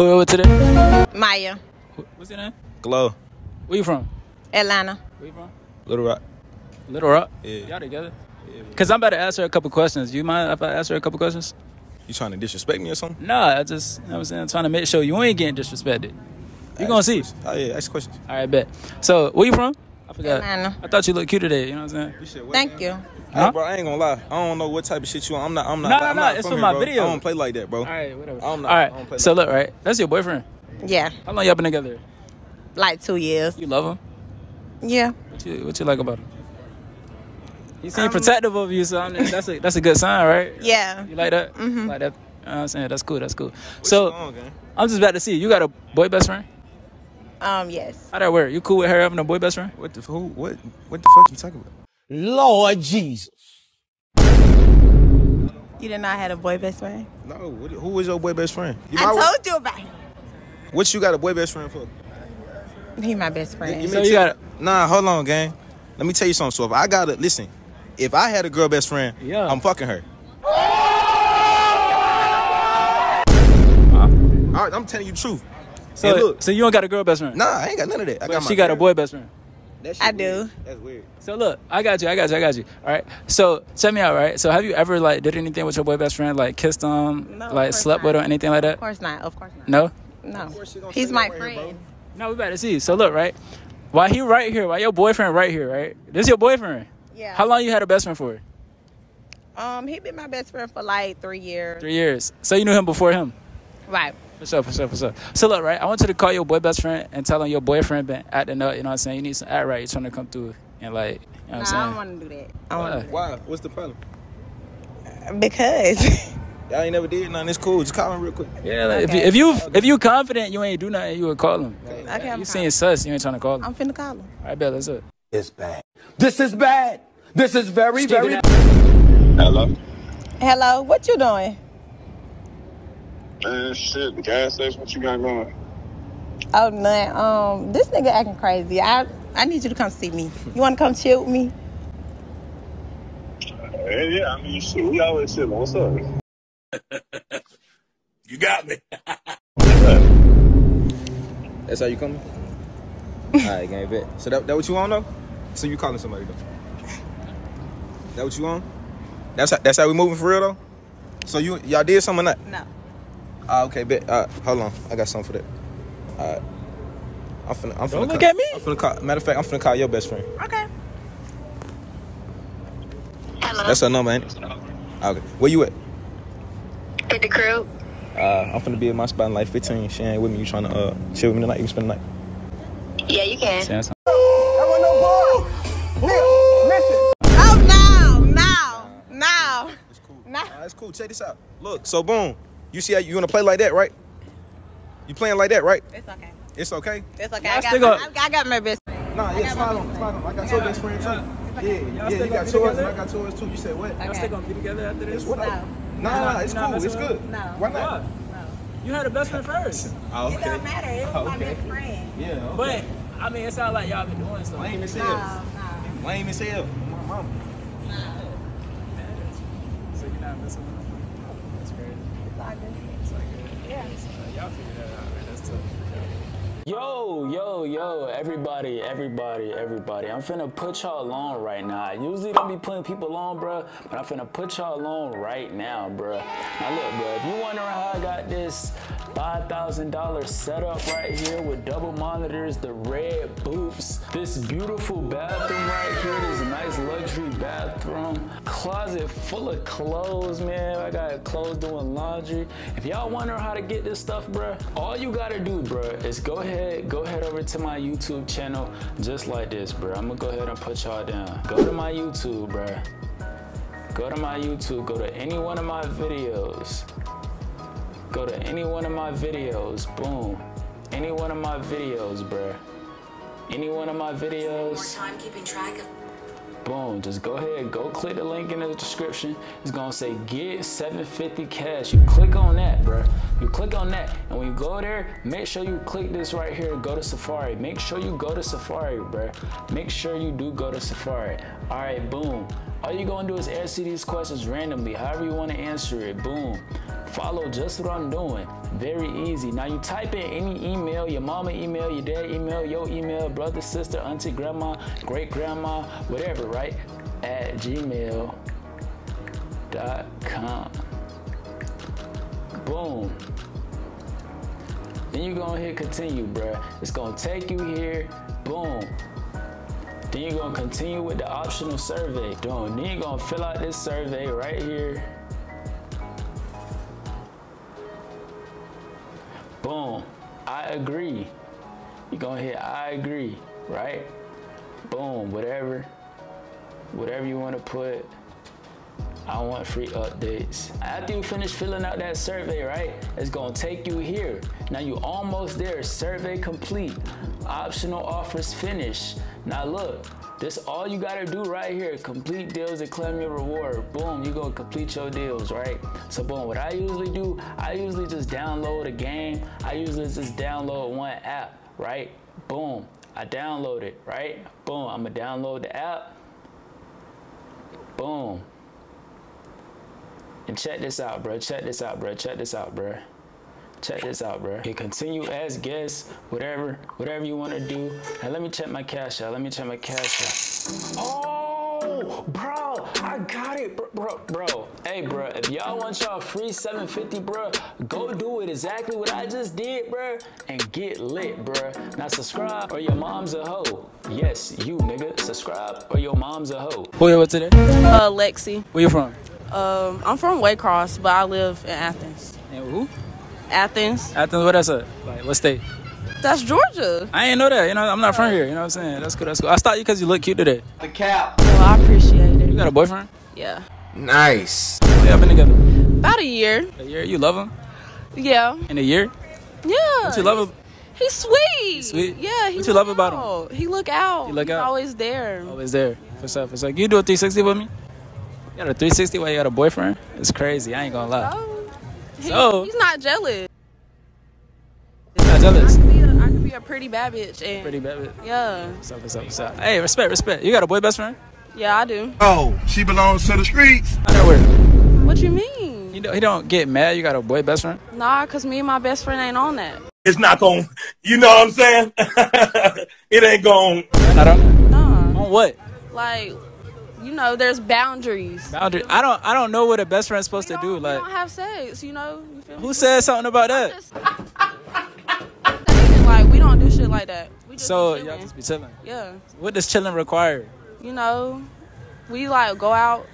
Who over today? Maya. What's your name? Glow. Where you from? Atlanta. Where you from? Little Rock. Little Rock? Yeah. Y'all together? Yeah. Because I'm about to ask her a couple questions. Do you mind if I ask her a couple questions? You trying to disrespect me or something? Nah, I just, you know what I'm saying, I'm trying to make sure you ain't getting disrespected. You gonna see. Questions. Oh, yeah, ask questions. All right, bet. So, where you from? I forgot. Atlanta. I thought you looked cute today, you know what I'm saying? Thank you. Hey, bro, I ain't gonna lie. I don't know what type of shit you on. I'm not. It's for my video. I don't play like that, bro. All right, whatever. All right, so look, right? That's your boyfriend? Yeah. How long y'all been together? Like 2 years. You love him? Yeah. What you like about him? You seem protective of you, so I mean, that's a good sign, right? Yeah. You like that? Mm-hmm. Like that? You know what I'm saying? That's cool, that's cool. I'm just about to see. You got a boy best friend? Yes. How'd that work? You cool with her having a boy best friend? What the fuck you talking about? Lord Jesus. You did not have a boy best friend? No. Who was your boy best friend? I told you about him. What you got a boy best friend for? He my best friend. Nah, hold on, gang. Let me tell you something. So if I gotta listen, if I had a girl best friend, yeah, I'm fucking her. Alright, I'm telling you the truth. So, hey, look, so you don't got a girl best friend? Nah, I ain't got none of that. But she got a boy best friend. I do. That's weird. So look, I got you. All right. So check me out, right? So have you ever like did anything with your boy best friend, like kissed him, like slept with him, anything like that? Of course not. Of course not. No. No. He's my friend. Here, no, we about to see. So look, right? Why he right here? Why your boyfriend right here? Right? This your boyfriend? Yeah. How long you had a best friend for? He been my best friend for like 3 years. 3 years. So you knew him before him? Right. For sure. So look, right, I want you to call your boy best friend and tell him your boyfriend been acting up, you know what I'm saying? You need some act right, you're trying to come through and like, you know what I'm saying? I don't want to do that. Why? What's the problem? Because y'all ain't never did nothing, it's cool. Just call him real quick. Yeah, like, okay. if you confident you ain't do nothing, you would call him. Okay, like, you seeing sus, you ain't trying to call him. I'm finna call him. All right, bet, that's it. It's bad. This is bad. This is very, very bad. Hello? Hello, what you doing? Man, shit, the gas station, what you got going? Oh, nothing. This nigga acting crazy. I need you to come see me. You want to come chill with me? Yeah, I mean, shit, we always chilling. What's up? You got me. That's how you coming? All right, gang, bet. So that what you on, though? So you calling somebody, though? That what you on? That's how we moving for real, though? So y'all did something or not? No. Okay, bet. Hold on. I got something for that. All right. I'm finna Don't look at me. I'm finna call. Matter of fact, I'm finna call your best friend. Okay. Hello. That's her number, ain't it? Okay. Where you at? At the crib. I'm finna be in my spot in like 15. She ain't with me. You tryna chill with me tonight? You can spend the night? Yeah, you can. That wasn't no bar. Nigga, listen. Oh, no. It's cool. Nah. It's cool. Check this out. Look. So, boom. You see how you want to play like that, right? You playing like that, right? It's okay. It's okay? It's okay. I got my best friend. Nah, yeah, smile on. I got your best friend, too. Yeah, you got yours, and I got yours, too. You said what? Okay. Y'all still going to be together after this? Nah, it's cool. It's good. No. Why not? No. You had a best friend first. Okay. It don't matter. It's my best friend. Yeah, okay. But, I mean, it sounds like y'all been doing stuff. Lame as hell. Nah. Lame as hell. My mama. Nah. So you're not messing with me? That's crazy. Yeah. Y'all figure that out, man. That's tough. Yo, everybody. I'm finna put y'all on right now. I usually don't be putting people on, bruh, but I'm finna put y'all on right now, bruh. Now look, bruh, if you wondering how I got this $5,000 setup right here with double monitors, the red boots, this beautiful bathroom right here, this nice luxury bathroom, closet full of clothes, man. I got clothes doing laundry. If y'all wondering how to get this stuff, bruh, all you gotta do, bruh, is go ahead over to my YouTube channel just like this, bro. I'm gonna go ahead and put y'all down. Go to my YouTube, bro. Go to any one of my videos. Boom. Any one of my videos. More time keeping track of. Boom, just go ahead, go click the link in the description. It's gonna say get 750 cash. You click on that, bruh. And when you go there, make sure you click this right here, go to Safari. Make sure you go to Safari, bruh. All right, boom. All you're gonna do is answer these questions randomly, however you wanna answer it, boom. follow just what I'm doing. Very easy. Now you type in any email, your mama email, your dad email, your email, brother, sister, auntie, grandma, great grandma, whatever, right? At gmail.com. Boom. Then you're gonna hit continue, bruh. It's gonna take you here, boom. Then you're gonna continue with the optional survey. Then you're gonna fill out this survey right here. Boom, I agree. You're gonna hit I agree, right? Boom, whatever you wanna put. I want free updates. After you finish filling out that survey, right, it's gonna take you here. Now you almost there, survey complete. Optional offers finished. Now look, this all you gotta do right here, complete deals and claim your reward. Boom, you gonna complete your deals, right? So boom, what I usually do, I usually just download a game. I usually just download one app, right? Boom, I download it, right? Boom, I'm gonna download the app. Boom. And check this out, bro. Check this out, bro. Check this out, bro. Check this out, bro. You continue as guest, whatever you want to do. And let me check my cash out. Let me check my cash out. Oh, bro, I got it, bro. Hey, bro, if y'all want y'all free 750, bro, go do it exactly what I just did, bro, and get lit, bro. Now subscribe or your mom's a hoe. Yes, you, nigga. Subscribe or your mom's a hoe. Who you with today? Lexi. Where you from? I'm from Waycross, but I live in Athens. And who? Athens. Athens, what that's a? Like, what state? That's Georgia. I ain't know that. You know, I'm not from here. You know what I'm saying? That's cool. That's cool. I stopped you because you look cute today. The cap. Well, I appreciate it. You got a boyfriend? Yeah. Nice. How y'all been together? About a year. A year? You love him? Yeah. In a year? Yeah. What you love him? He's sweet. He's sweet? Yeah. What you love about him? He look out. He look out. He's always there. Always there. For sure. For sure. You do a 360 with me? You got a 360 while you got a boyfriend? It's crazy. I ain't gonna lie. So he's not jealous. He's not jealous. I could be a pretty bad bitch. And pretty bad bitch? Yeah. What's up, what's up, what's up? Hey, respect, respect. You got a boy best friend? Yeah, I do. Oh, she belongs to the streets. I know where. What you mean? He don't get mad you got a boy best friend? Nah, because me and my best friend ain't on that. It's not gonna, you know what I'm saying? It ain't gonna. Not on? Nah. On what? Like, you know, there's boundaries. Boundaries. I don't know what a best friend's supposed to do. Like, you don't have sex, you know. You feel me? Who said something about that? Like, we don't do shit like that. We just so y'all just be chilling. Yeah. What does chilling require? You know, we like go out,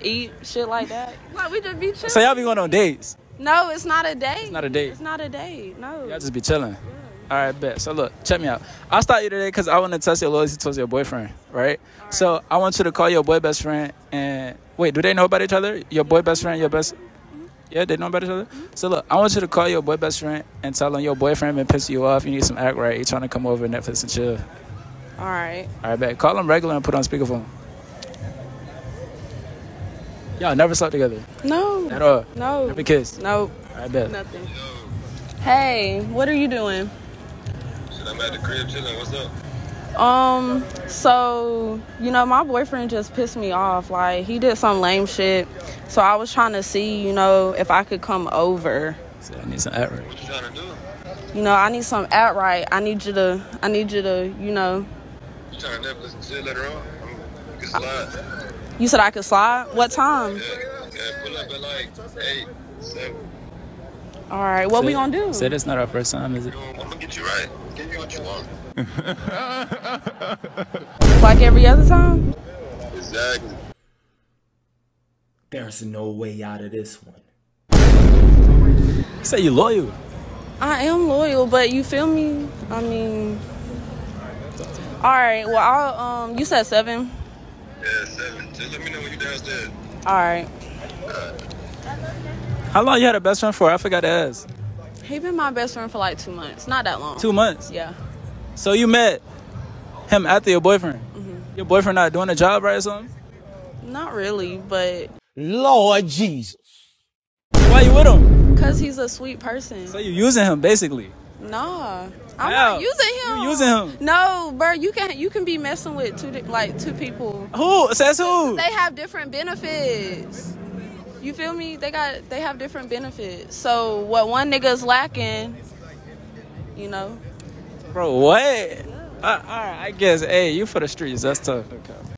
eat, shit like that. Like, we just be chilling. So y'all be going on dates? No, it's not a date. It's not a date. It's not a date. No. Y'all just be chilling. Yeah. All right, bet. So look, check me out. I stopped you today because I want to test your loyalty towards your boyfriend, right? All right? So I want you to call your boy best friend and... Wait, do they know about each other? Your boy best friend, your best... Yeah, they know about each other? So look, I want you to call your boy best friend and tell him your boyfriend been pissing you off. You need some act right. He's trying to come over Netflix and chill. All right. All right, bet. Call him regular and put on speakerphone. Y'all never slept together? No. At all? No. Never kissed? No. All right, bet. Nothing. Hey, what are you doing? I'm at the crib chilling. What's up? So, you know, my boyfriend just pissed me off. Like, he did some lame shit. So I was trying to see, you know, if I could come over. So I need some at right. What you trying to do? You know, I need some at right. I need you to, you know. You trying to Netflix and shit later on? You can slide. You said I could slide? What time? Yeah, pull up at like 8, 7. All right, what we gonna do? Said it's not our first time, is it? I'm gonna get you right. Give you what you want. Like every other time? Exactly. There's no way out of this one. You say you loyal. I am loyal, but you feel me? I mean... Alright, well, I'll, you said 7? Yeah, 7. Just let me know when you're downstairs. Alright. How long you had a best friend for? I forgot to ask. He been my best friend for like 2 months. Not that long. 2 months? Yeah. So you met him after your boyfriend? Mm-hmm. Your boyfriend not doing a job right or something? Not really, but... Lord Jesus. Why you with him? Because he's a sweet person. So you using him, basically? Nah. I'm not using him. You using him. No, bro, you can be messing with two people. Who? Says who? They have different benefits. You feel me? They have different benefits. So what one nigga's lacking, you know. Bro, what? Yeah. All right, I guess. Hey, you for the streets. That's tough. Okay.